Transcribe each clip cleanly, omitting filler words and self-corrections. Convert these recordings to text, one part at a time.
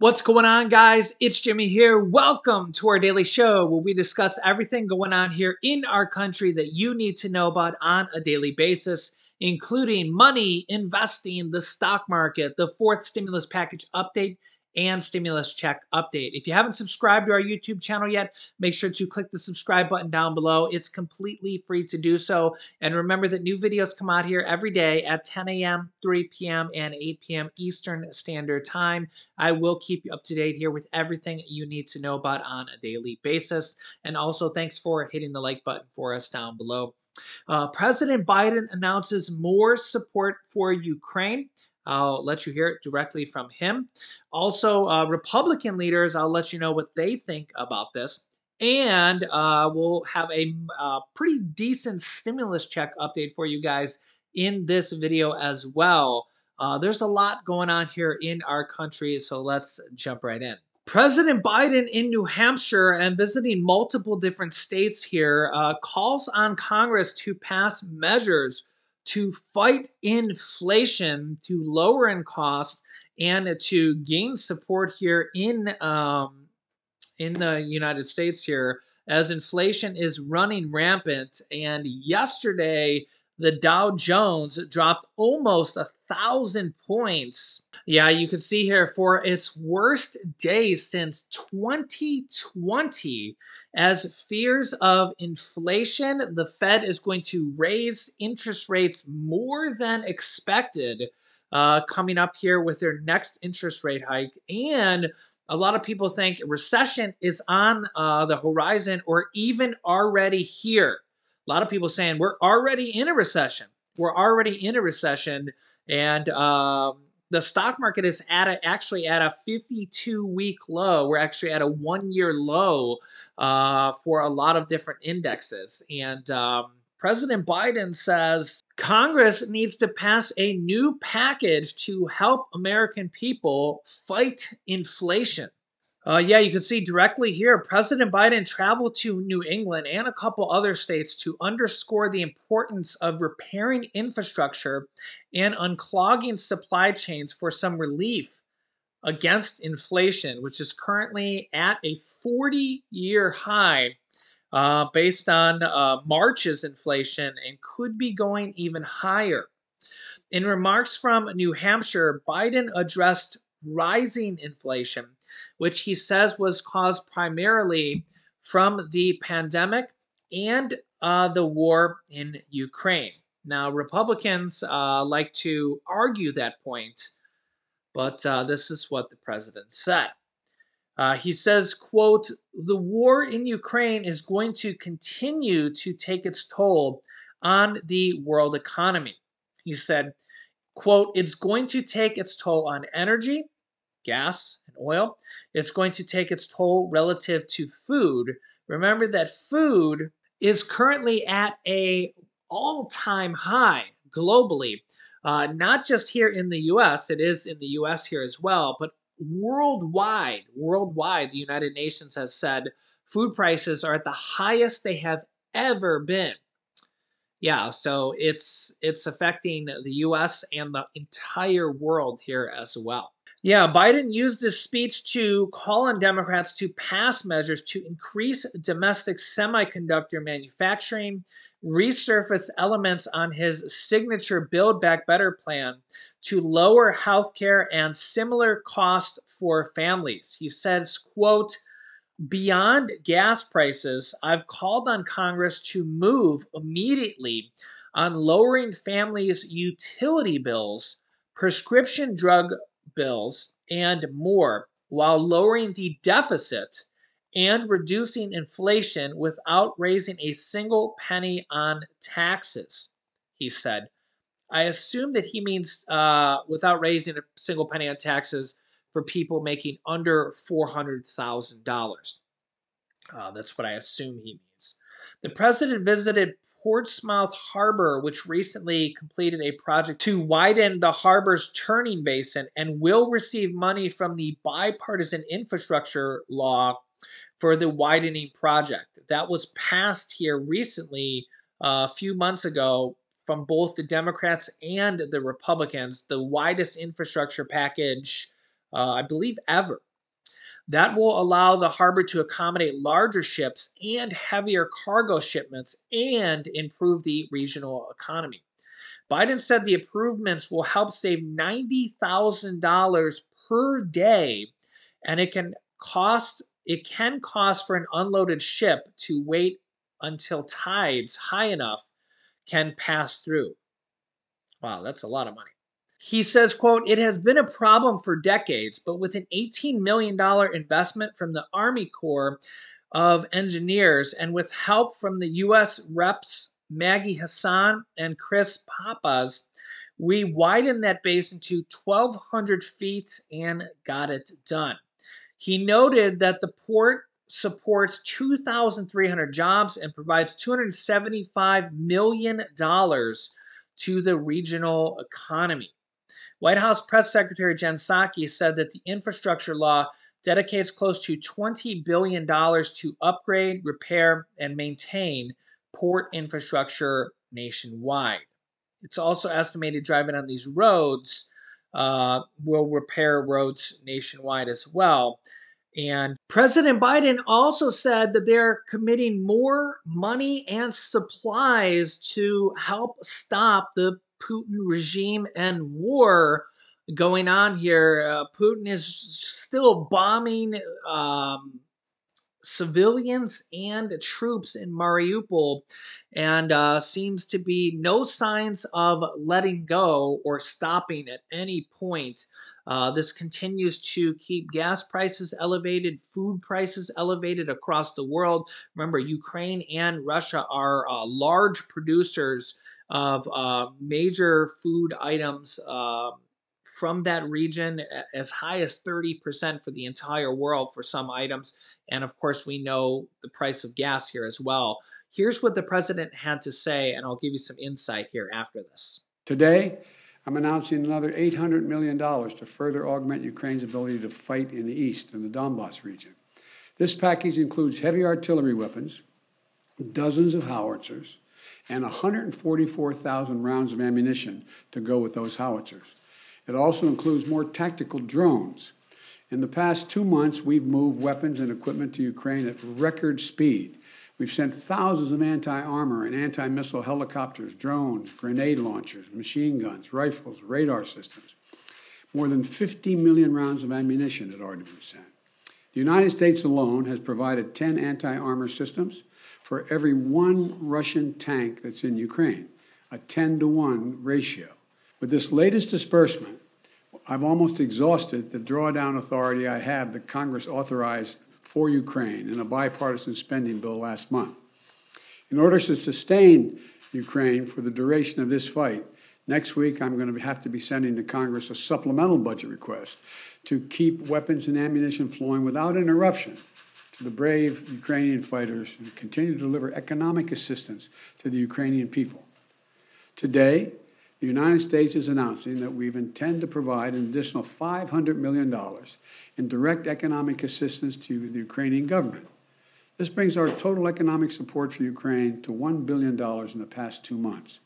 What's going on, guys? It's Jimmy here. Welcome to our daily show where we discuss everything going on here in our country that you need to know about on a daily basis, including money, investing, the stock market, the fourth stimulus package update, and stimulus check update. If you haven't subscribed to our YouTube channel yet, make sure to click the subscribe button down below. It's completely free to do so. And remember that new videos come out here every day at 10 a.m., 3 p.m., and 8 p.m. Eastern Standard Time. I will keep you up to date here with everything you need to know about on a daily basis. And also, thanks for hitting the like button for us down below. President Biden announces more support for Ukraine. I'll let you hear it directly from him. Also, Republican leaders, I'll let you know what they think about this. And we'll have a pretty decent stimulus check update for you guys in this video as well. There's a lot going on here in our country, so let's jump right in. President Biden in New Hampshire and visiting multiple different states here calls on Congress to pass measures to fight inflation, to lower in costs, and to gain support here in the United States here as inflation is running rampant. And yesterday, the Dow Jones dropped almost 1,000 points. Yeah, you can see here for its worst day since 2020. As fears of inflation, the Fed is going to raise interest rates more than expected coming up here with their next interest rate hike. And a lot of people think recession is on the horizon or even already here. A lot of people saying we're already in a recession. We're already in a recession, and the stock market is at actually at a 52-week low. We're actually at a one-year low for a lot of different indexes. And President Biden says Congress needs to pass a new package to help American people fight inflation. Yeah, you can see directly here, President Biden traveled to New England and a couple other states to underscore the importance of repairing infrastructure and unclogging supply chains for some relief against inflation, which is currently at a 40-year high based on March's inflation and could be going even higher. In remarks from New Hampshire, Biden addressed rising inflation, which he says was caused primarily from the pandemic and the war in Ukraine. Now, Republicans like to argue that point, but this is what the president said. He says, quote, "The war in Ukraine is going to continue to take its toll on the world economy." He said, quote, "It's going to take its toll on energy, gas and oil. It's going to take its toll relative to food." Remember that food is currently at an all-time high globally, not just here in the U.S. It is in the U.S. here as well, but worldwide. Worldwide, the United Nations has said food prices are at the highest they have ever been. Yeah, so it's affecting the U.S. and the entire world here as well. Yeah, Biden used this speech to call on Democrats to pass measures to increase domestic semiconductor manufacturing, resurface elements on his signature Build Back Better plan to lower health care and similar costs for families. He says, quote, "Beyond gas prices, I've called on Congress to move immediately on lowering families' utility bills, prescription drug bills, and more, while lowering the deficit and reducing inflation without raising a single penny on taxes," he said. I assume that he means without raising a single penny on taxes for people making under $400,000. That's what I assume he means. The president visited Portsmouth Harbor, which recently completed a project to widen the harbor's turning basin and will receive money from the bipartisan infrastructure law for the widening project. That was passed here recently a few months ago from both the Democrats and the Republicans, the widest infrastructure package I believe ever. That will allow the harbor to accommodate larger ships and heavier cargo shipments and improve the regional economy. Biden said the improvements will help save $90,000 per day, and it can cost for an unloaded ship to wait until tides high enough can pass through. Wow, that's a lot of money. He says, quote, "It has been a problem for decades, but with an $18 million investment from the Army Corps of Engineers and with help from the U.S. Reps Maggie Hassan and Chris Pappas, we widened that basin to 1,200 feet and got it done." He noted that the port supports 2,300 jobs and provides $275 million to the regional economy. White House Press Secretary Jen Psaki said that the infrastructure law dedicates close to $20 billion to upgrade, repair, and maintain port infrastructure nationwide. It's also estimated driving on these roads will repair roads nationwide as well. And President Biden also said that they're committing more money and supplies to help stop the Putin regime and war going on here. Putin is still bombing civilians and troops in Mariupol, and seems to be no signs of letting go or stopping at any point. This continues to keep gas prices elevated, food prices elevated across the world. Remember, Ukraine and Russia are large producers of major food items from that region, as high as 30% for the entire world for some items. And of course, we know the price of gas here as well. Here's what the president had to say, and I'll give you some insight here after this. Today, I'm announcing another $800 million to further augment Ukraine's ability to fight in the east, in the Donbas region. This package includes heavy artillery weapons, dozens of howitzers, and 144,000 rounds of ammunition to go with those howitzers. It also includes more tactical drones. In the past 2 months, we've moved weapons and equipment to Ukraine at record speed. We've sent thousands of anti-armor and anti-missile helicopters, drones, grenade launchers, machine guns, rifles, radar systems. More than 50 million rounds of ammunition had already been sent. The United States alone has provided 10 anti-armor systems for every one Russian tank that's in Ukraine, a 10-to-1 ratio. With this latest disbursement, I've almost exhausted the drawdown authority I have that Congress authorized for Ukraine in a bipartisan spending bill last month. In order to sustain Ukraine for the duration of this fight, next week I'm going to have to be sending to Congress a supplemental budget request to keep weapons and ammunition flowing without interruption to the brave Ukrainian fighters and continue to deliver economic assistance to the Ukrainian people. Today, the United States is announcing that we intend to provide an additional $500 million in direct economic assistance to the Ukrainian government. This brings our total economic support for Ukraine to $1 billion in the past 2 months.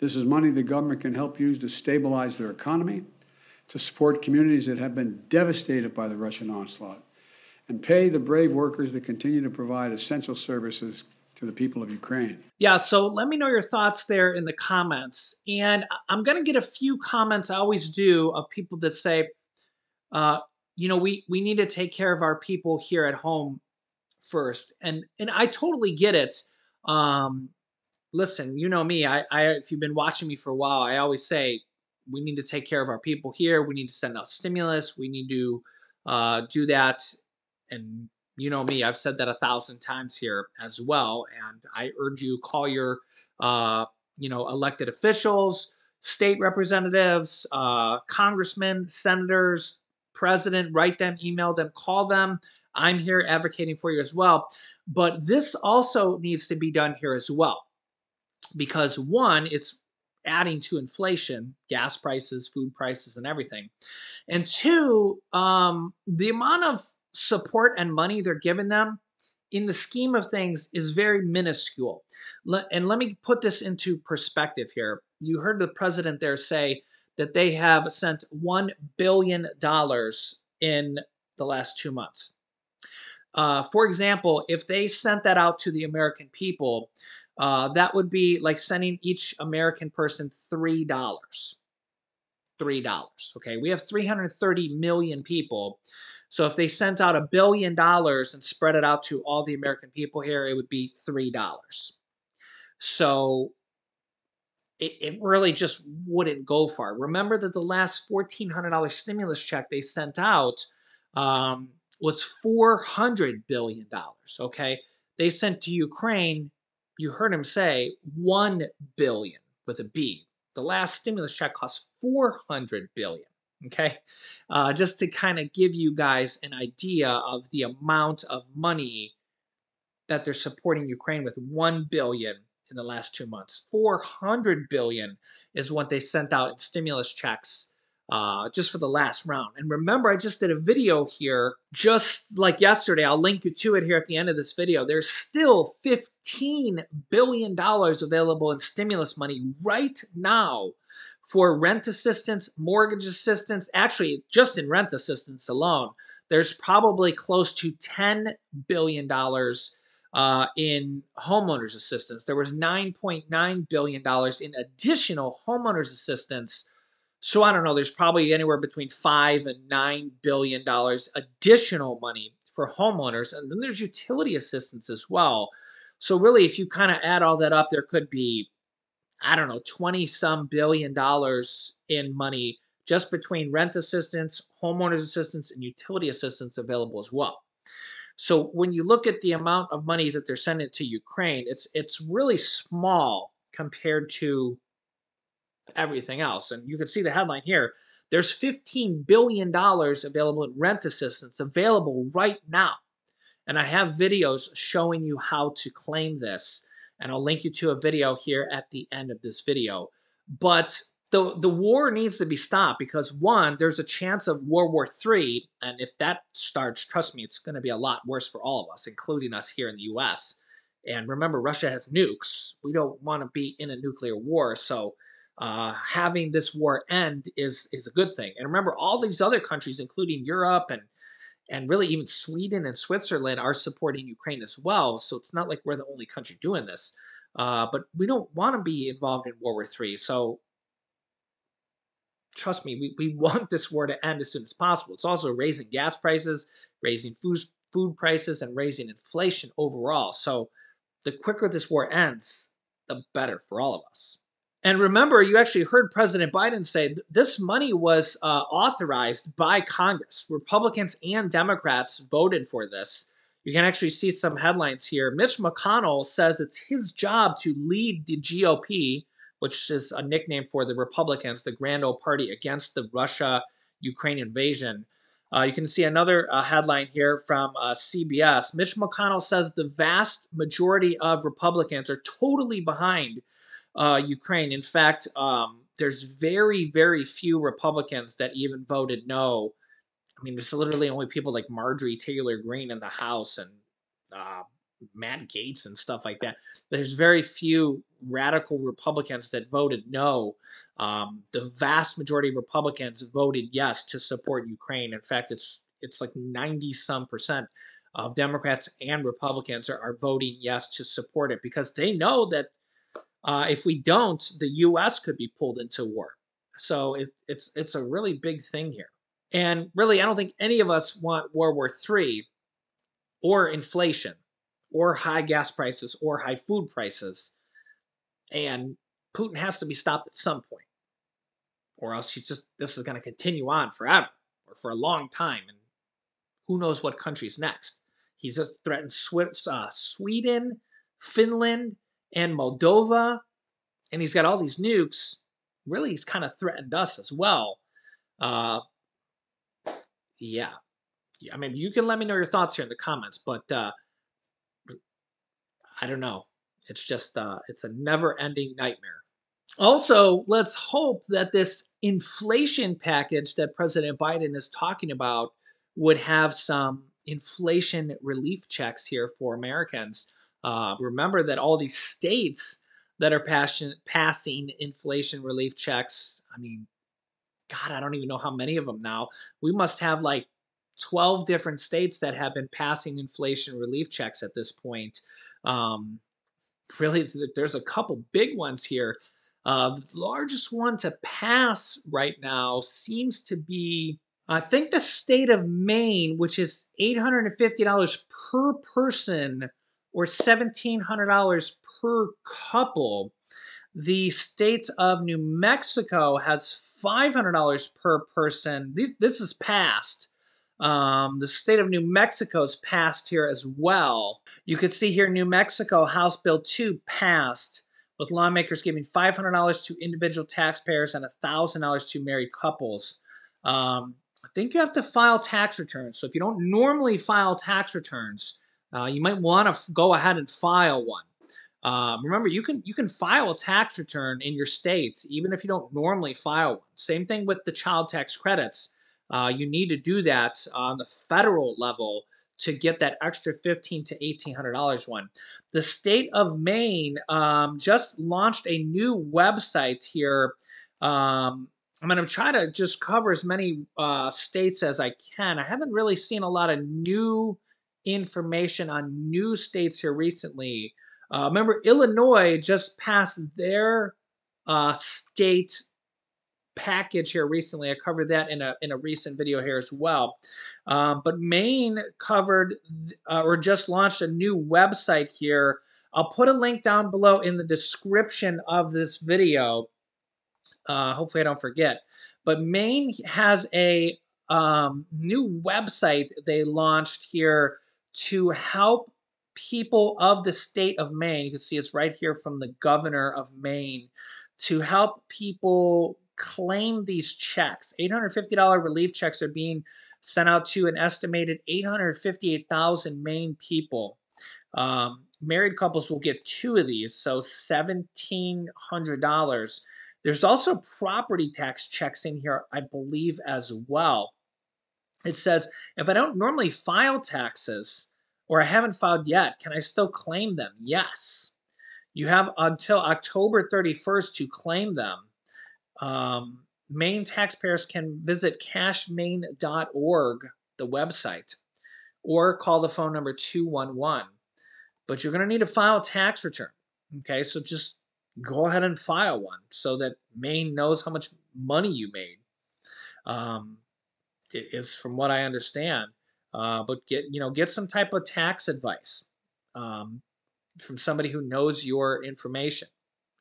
This is money the government can help use to stabilize their economy, to support communities that have been devastated by the Russian onslaught, and pay the brave workers that continue to provide essential services to the people of Ukraine. Yeah, so let me know your thoughts there in the comments. And I'm going to get a few comments, I always do, of people that say, you know, we need to take care of our people here at home first. And I totally get it. Listen, you know me, if you've been watching me for a while, I always say, we need to take care of our people here. We need to send out stimulus. We need to do that. And you know me, I've said that 1,000 times here as well. And I urge you, call your, you know, elected officials, state representatives, congressmen, senators, president, write them, email them, call them. I'm here advocating for you as well. But this also needs to be done here as well. Because one, it's adding to inflation, gas prices, food prices, and everything. And two, the amount of support and money they're giving them in the scheme of things is very minuscule. And let me put this into perspective here. You heard the president there say that they have sent $1 billion in the last 2 months. For example, if they sent that out to the American people, that would be like sending each American person $3. $3. Okay, we have 330 million people. So if they sent out $1 billion and spread it out to all the American people here, it would be $3. So it really just wouldn't go far. Remember that the last $1,400 stimulus check they sent out was $400 billion. Okay, they sent to Ukraine, you heard him say, $1 billion with a B. The last stimulus check cost $400 billion, okay? Just to kind of give you guys an idea of the amount of money that they're supporting Ukraine with, $1 billion in the last 2 months. $400 billion is what they sent out in stimulus checks just for the last round. And remember, I just did a video here just like yesterday. I'll link you to it here at the end of this video. There's still $15 billion available in stimulus money right now for rent assistance, mortgage assistance. Actually, just in rent assistance alone, there's probably close to $10 billion in homeowners assistance. There was $9.9 billion in additional homeowners assistance. So I don't know, there's probably anywhere between $5 and $9 billion additional money for homeowners. And then there's utility assistance as well. So really, if you kind of add all that up, there could be, I don't know, $20-some billion in money just between rent assistance, homeowners assistance, and utility assistance available as well. So when you look at the amount of money that they're sending to Ukraine, it's really small compared to everything else. And you can see the headline here. There's $15 billion available in rent assistance available right now. And I have videos showing you how to claim this. And I'll link you to a video here at the end of this video. But the war needs to be stopped because, one, there's a chance of World War III. And if that starts, trust me, it's going to be a lot worse for all of us, including us here in the U.S. And remember, Russia has nukes. We don't want to be in a nuclear war. So having this war end is a good thing. And remember, all these other countries, including Europe and really even Sweden and Switzerland, are supporting Ukraine as well. So it's not like we're the only country doing this. But we don't want to be involved in World War III. So trust me, we want this war to end as soon as possible. It's also raising gas prices, raising food prices, and raising inflation overall. So the quicker this war ends, the better for all of us. And remember, you actually heard President Biden say this money was authorized by Congress. Republicans and Democrats voted for this. You can actually see some headlines here. Mitch McConnell says it's his job to lead the GOP, which is a nickname for the Republicans, the grand old party against the Russia-Ukraine invasion. You can see another headline here from CBS. Mitch McConnell says the vast majority of Republicans are totally behind Ukraine. In fact, there's very, very few Republicans that even voted no. I mean, there's literally only people like Marjorie Taylor Greene in the House and Matt Gaetz and stuff like that. There's very few radical Republicans that voted no. The vast majority of Republicans voted yes to support Ukraine. In fact, it's like 90-some% of Democrats and Republicans are voting yes to support it because they know that if we don't, the U.S. could be pulled into war. So it's a really big thing here. And really, I don't think any of us want World War III or inflation or high gas prices or high food prices. And Putin has to be stopped at some point, or else this is going to continue on forever or for a long time. And who knows what country's next? He's threatened Sweden, Finland, and Moldova, and he's got all these nukes. Really, he's kind of threatened us as well. I mean, you can let me know your thoughts here in the comments, but I don't know. It's just, it's a never-ending nightmare. Also, let's hope that this inflation package that President Biden is talking about would have some inflation relief checks here for Americans. Remember that all these states that are passing inflation relief checks, I mean, God, I don't even know how many of them now. We must have like 12 different states that have been passing inflation relief checks at this point. Really, there's a couple big ones here. The largest one to pass right now seems to be, I think, the state of Maine, which is $850 per person or $1,700 per couple. The state of New Mexico has $500 per person. This is passed. The state of New Mexico is passed here as well. You can see here New Mexico, House Bill 2 passed, with lawmakers giving $500 to individual taxpayers and $1,000 to married couples. I think you have to file tax returns. So if you don't normally file tax returns, you might want to go ahead and file one. Remember, you can file a tax return in your states, even if you don't normally file one. Same thing with the child tax credits. You need to do that on the federal level to get that extra $1,500 to $1,800 one. The state of Maine just launched a new website here. I'm going to try to just cover as many states as I can. I haven't really seen a lot of new information on new states here recently. Remember, Illinois just passed their state package here recently. I covered that in a recent video here as well. But Maine covered or just launched a new website here. I'll put a link down below in the description of this video. Hopefully I don't forget. But Maine has a new website they launched here to help people of the state of Maine. You can see it's right here from the governor of Maine, to help people claim these checks. $850 relief checks are being sent out to an estimated 858,000 Maine people. Married couples will get 2 of these, so $1,700. There's also property tax checks in here, I believe, as well. It says, if I don't normally file taxes, or I haven't filed yet, can I still claim them? Yes. You have until October 31st to claim them. Maine taxpayers can visit CashMaine.org, the website, or call the phone number 211. But you're going to need to file a tax return. Okay, so just go ahead and file one so that Maine knows how much money you made, is from what I understand. But get some type of tax advice from somebody who knows your information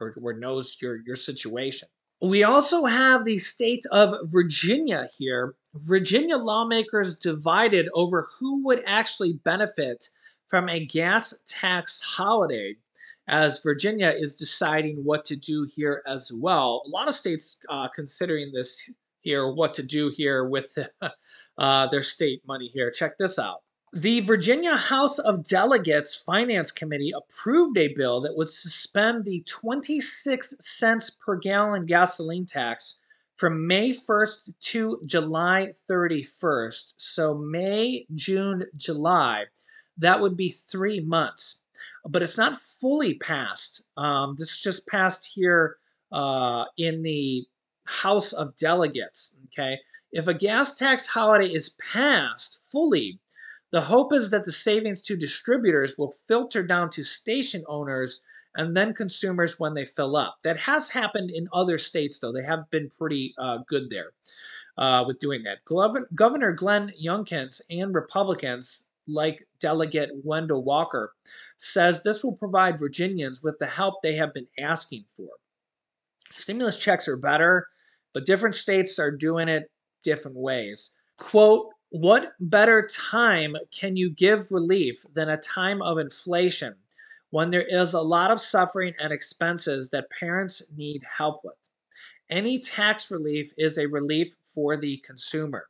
or knows your situation. We also have the state of Virginia here. Virginia lawmakers divided over who would actually benefit from a gas tax holiday, as Virginia is deciding what to do here as well. A lot of states considering this here, what to do here with their state money here. Check this out. The Virginia House of Delegates Finance Committee approved a bill that would suspend the 26-cent per gallon gasoline tax from May 1st to July 31st. So May, June, July, that would be 3 months. But it's not fully passed. This just passed here in the House of Delegates, okay? If a gas tax holiday is passed fully, the hope is that the savings to distributors will filter down to station owners and then consumers when they fill up. That has happened in other states, though. They have been pretty good there with doing that. Governor Glenn Youngkin and Republicans like Delegate Wendell Walker says this will provide Virginians with the help they have been asking for. Stimulus checks are better, but different states are doing it different ways. Quote, what better time can you give relief than a time of inflation when there is a lot of suffering and expenses that parents need help with? Any tax relief is a relief for the consumer.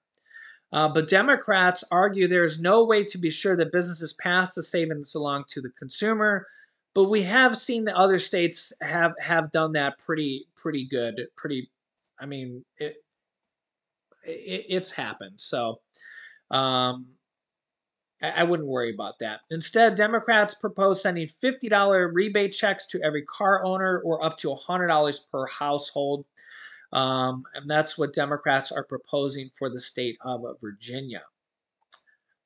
But Democrats argue there is no way to be sure that businesses pass the savings along to the consumer. But we have seen that other states have done that pretty good. I mean, it's happened. So I wouldn't worry about that. Instead, Democrats propose sending $50 rebate checks to every car owner or up to $100 per household. And that's what Democrats are proposing for the state of Virginia.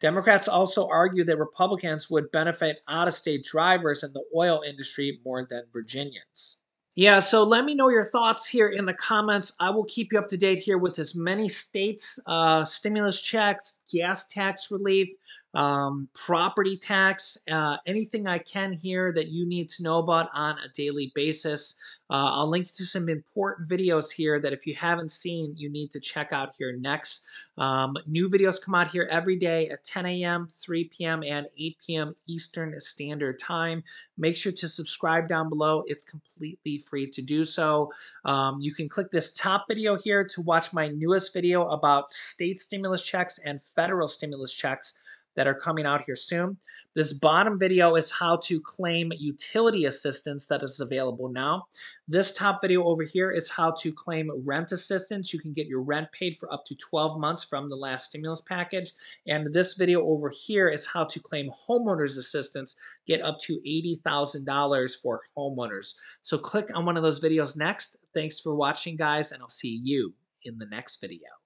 Democrats also argue that Republicans would benefit out-of-state drivers in the oil industry more than Virginians. Yeah, so let me know your thoughts here in the comments. I will keep you up to date here with as many states, stimulus checks, gas tax relief, property tax, anything I can here that you need to know about on a daily basis. I'll link you to some important videos here that if you haven't seen, you need to check out here next. New videos come out here every day at 10 a.m., 3 p.m., and 8 p.m. Eastern Standard Time. Make sure to subscribe down below. It's completely free to do so. You can click this top video here to watch my newest video about state stimulus checks and federal stimulus checks that are coming out here soon. This bottom video is how to claim utility assistance that is available now. This top video over here is how to claim rent assistance. You can get your rent paid for up to 12 months from the last stimulus package. And this video over here is how to claim homeowners assistance, get up to $80,000 for homeowners. So click on one of those videos next. Thanks for watching, guys, and I'll see you in the next video.